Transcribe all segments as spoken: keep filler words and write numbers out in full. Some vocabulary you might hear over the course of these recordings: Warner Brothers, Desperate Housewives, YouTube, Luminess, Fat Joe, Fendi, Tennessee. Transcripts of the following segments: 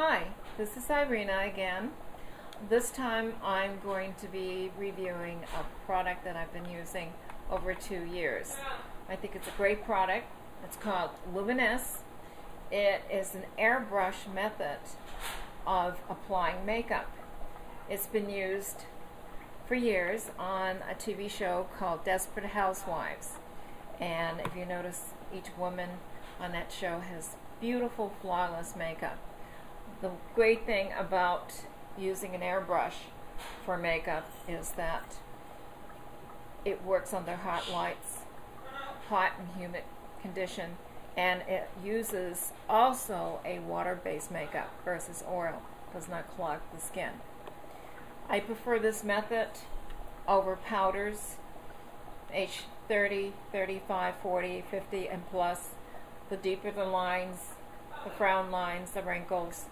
Hi, this is Irina again. This time I'm going to be reviewing a product that I've been using over two years. I think it's a great product. It's called Luminess. It is an airbrush method of applying makeup. It's been used for years on a T V show called Desperate Housewives. And if you notice, each woman on that show has beautiful, flawless makeup. The great thing about using an airbrush for makeup is that it works under hot lights, hot and humid condition, and it uses also a water-based makeup versus oil. It does not clog the skin. I prefer this method over powders, age thirty, thirty-five, forty, fifty, and plus. The deeper the lines, the frown lines, the wrinkles,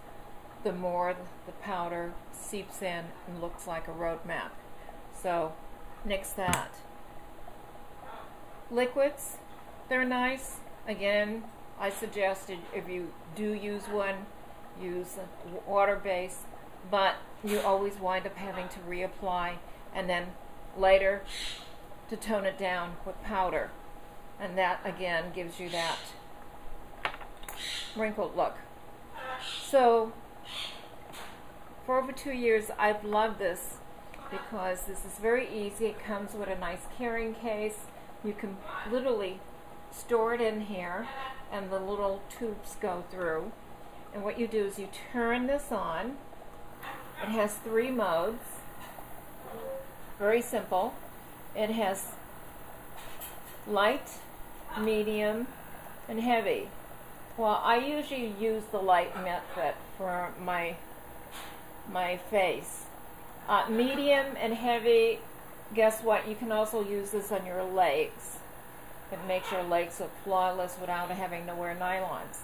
the more the powder seeps in and looks like a road map. So, nix that. Liquids, they're nice. Again, I suggested if you do use one, use a water base, but you always wind up having to reapply and then later to tone it down with powder. And that, again, gives you that wrinkled look. So, for over two years, I've loved this because this is very easy. It comes with a nice carrying case. You can literally store it in here, and the little tubes go through. And what you do is you turn this on. It has three modes. Very simple. It has light, medium, and heavy. Well, I usually use the light method for my my face. Uh, medium and heavy, guess what? You can also use this on your legs. It makes your legs look flawless without having to wear nylons.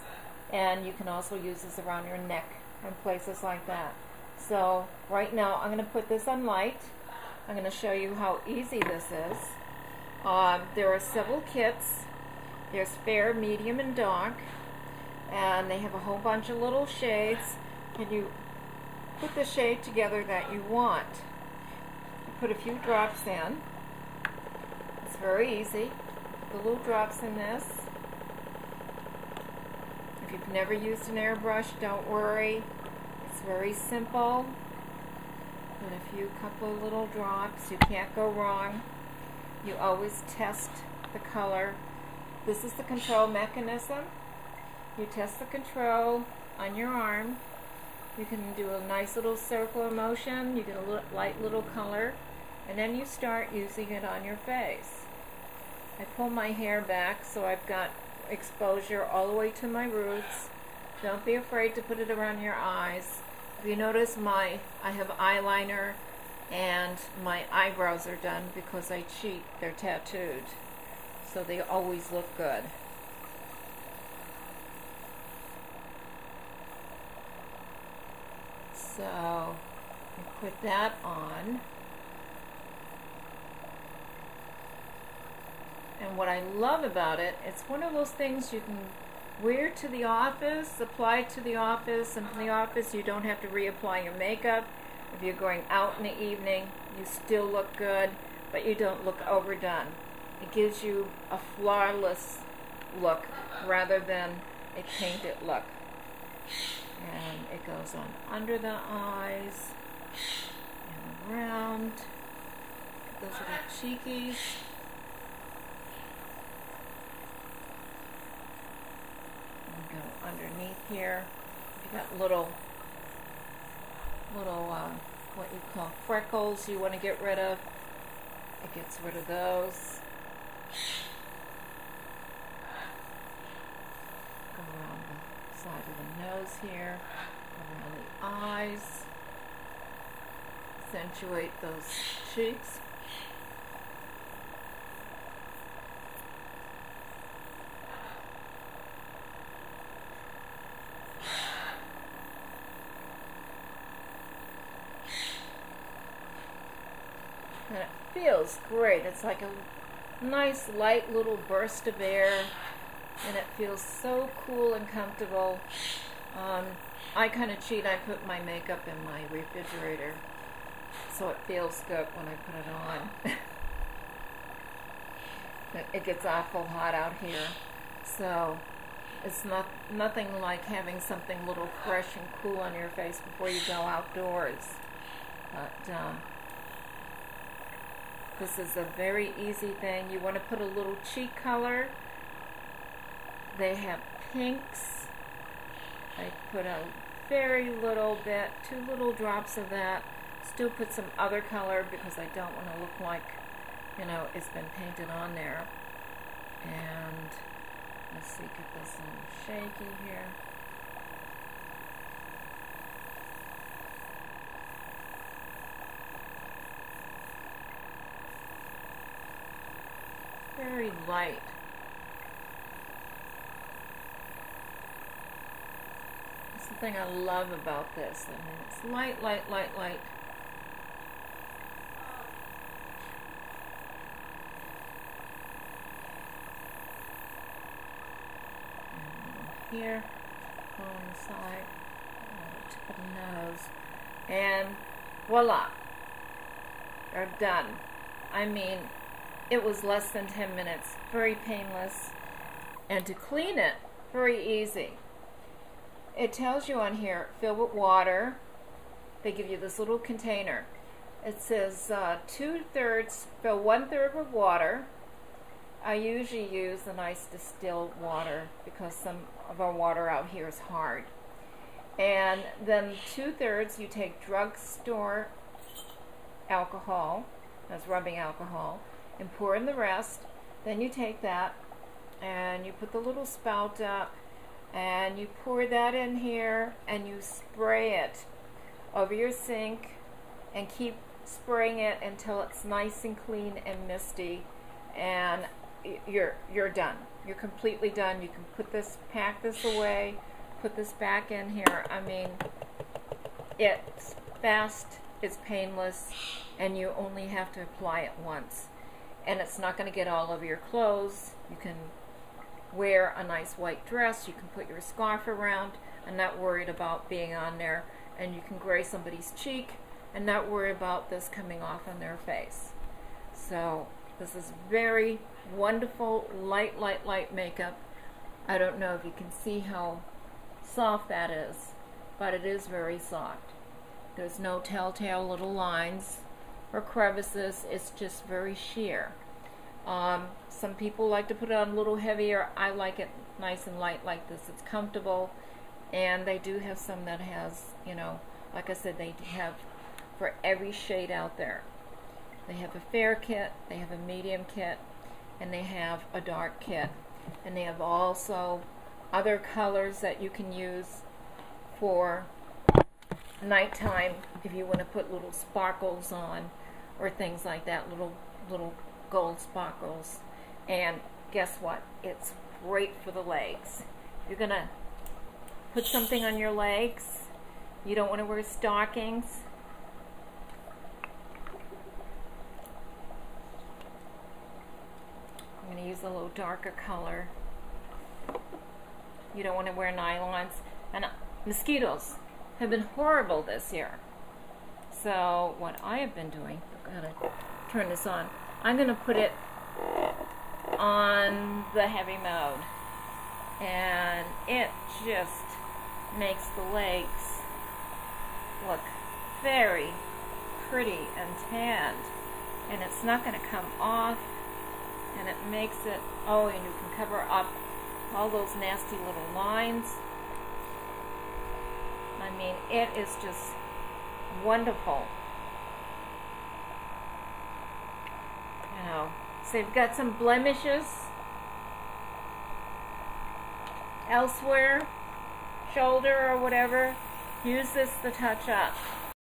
And you can also use this around your neck and places like that. So right now, I'm going to put this on light. I'm going to show you how easy this is. Um, there are several kits. There's fair, medium, and dark. And they have a whole bunch of little shades, and you put the shade together that you want. You put a few drops in. It's very easy. The little drops in this. If you've never used an airbrush, don't worry. It's very simple. Put a few couple of little drops. You can't go wrong. You always test the color. This is the control mechanism. You test the control on your arm. You can do a nice little circular motion. You get a little, light little color. And then you start using it on your face. I pull my hair back so I've got exposure all the way to my roots. Don't be afraid to put it around your eyes. If you notice, my I have eyeliner and my eyebrows are done because I cheat. They're tattooed. So they always look good. So, you put that on. And what I love about it, it's one of those things you can wear to the office, apply to the office, and from the office you don't have to reapply your makeup. If you're going out in the evening, you still look good, but you don't look overdone. It gives you a flawless look rather than a painted look. And it goes on under the eyes and around. Those are the cheekies. And go underneath here. You got little, little uh, what you call freckles you want to get rid of. It gets rid of those. Side of the nose here, around the eyes, accentuate those cheeks. And it feels great. It's like a nice light little burst of air. And it feels so cool and comfortable. Um, I kind of cheat. I put my makeup in my refrigerator, so it feels good when I put it on. It gets awful hot out here, so it's not nothing like having something little fresh and cool on your face before you go outdoors. But uh, this is a very easy thing. You want to put a little cheek color. They have pinks. I put a very little bit, two little drops of that. Still put some other color because I don't want to look like, you know, it's been painted on there. And let's see, get this a little shaky here. Very light. That's the thing I love about this. I mean, it's light, light, light, light. And here, on the side, on the tip of the nose, and voila, they're done. I mean, it was less than ten minutes, very painless, and to clean it, very easy. It tells you on here, fill with water. They give you this little container. It says uh, two-thirds, fill one-third with water. I usually use the nice distilled water because some of our water out here is hard. And then two-thirds, you take drugstore alcohol, that's rubbing alcohol, and pour in the rest. Then you take that and you put the little spout up and you pour that in here and you spray it over your sink and keep spraying it until it's nice and clean and misty, and you're you're done. You're completely done. You can put this, pack this away, put this back in here. I mean, it's fast, it's painless, and you only have to apply it once. And it's not going to get all over your clothes. You can wear a nice white dress. You can put your scarf around and not worried about being on there. And you can gray somebody's cheek and not worry about this coming off on their face. So this is very wonderful, light, light, light makeup. I don't know if you can see how soft that is, but it is very soft. There's no telltale little lines or crevices. It's just very sheer. Um, some people like to put it on a little heavier. I like it nice and light like this. It's comfortable, and they do have some that has, you know, like I said, they have for every shade out there. They have a fair kit, they have a medium kit, and they have a dark kit, and they have also other colors that you can use for nighttime if you want to put little sparkles on or things like that, little little gold sparkles. And guess what? It's great for the legs. You're gonna put something on your legs. You don't want to wear stockings. I'm gonna use a little darker color. You don't want to wear nylons, and mosquitoes have been horrible this year. So what I have been doing, I'm going to turn this on. I'm going to put it on the heavy mode, and it just makes the legs look very pretty and tanned, and it's not going to come off, and it makes it, oh, and you can cover up all those nasty little lines. I mean, it is just wonderful. You know, so you've got some blemishes elsewhere, shoulder or whatever. Use this to touch up.